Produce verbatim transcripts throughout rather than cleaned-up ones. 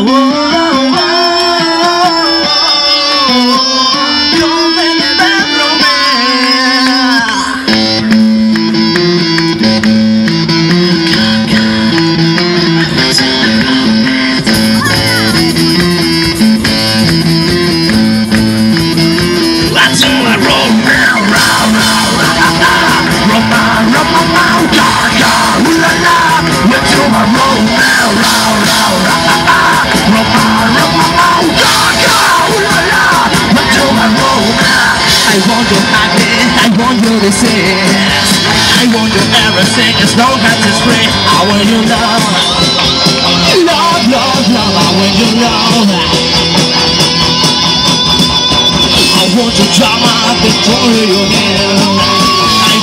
I want you everything as long as it's free. I want you love, love, love, love. I want you love. I want you drama, victory again. I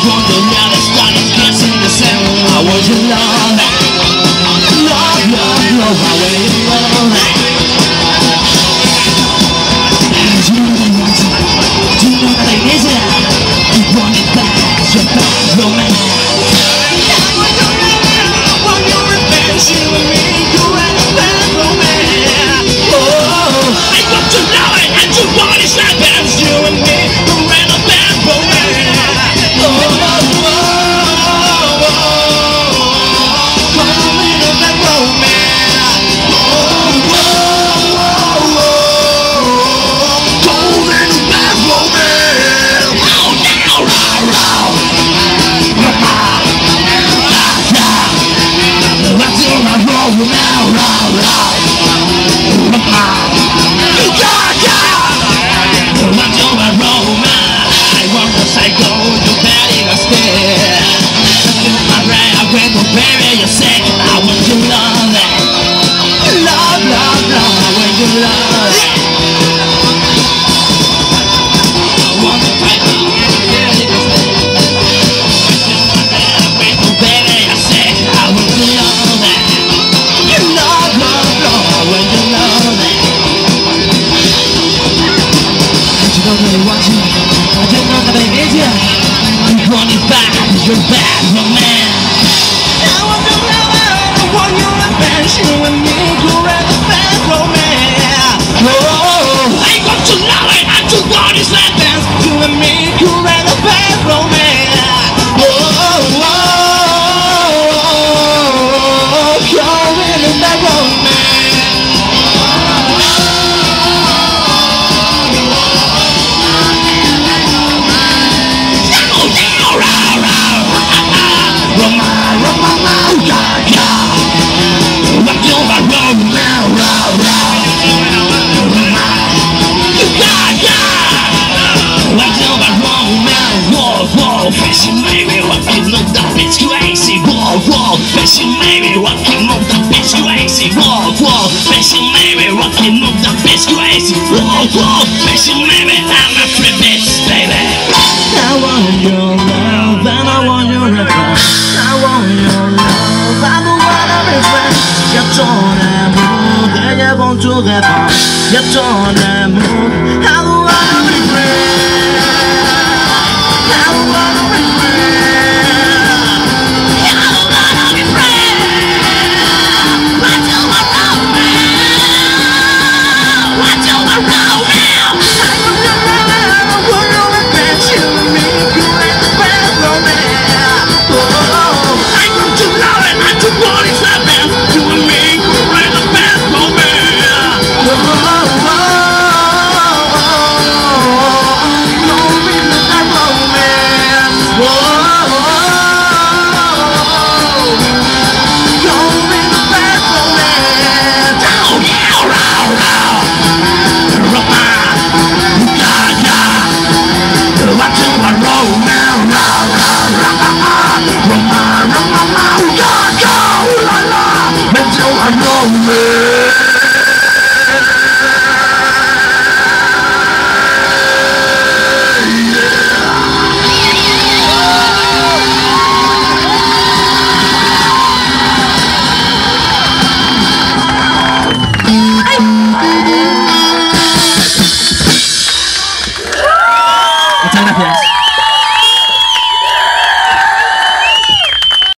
want you now to start kissing the same. I want you love, love, love, love. I want you love. You're bad, my man. I want your love, I want your revenge. You and me, you're a bad romance. Oh, I got to love it, I do want this like this. You and me, you're a bad romance. Oh, oh, oh, oh, you're a bad romance. She made me walking on the bitch crazy wall wall. She made me walking on the bitch crazy wall wall. She made me walking on the bitch crazy wall wall. She made me, I'm a free bitch, baby. I want your love and I want your revenge. I want your love, I don't wanna be friends. Get on and move, then you're going to the bar. Get on and move, I don't wanna be friends. Muchas gracias.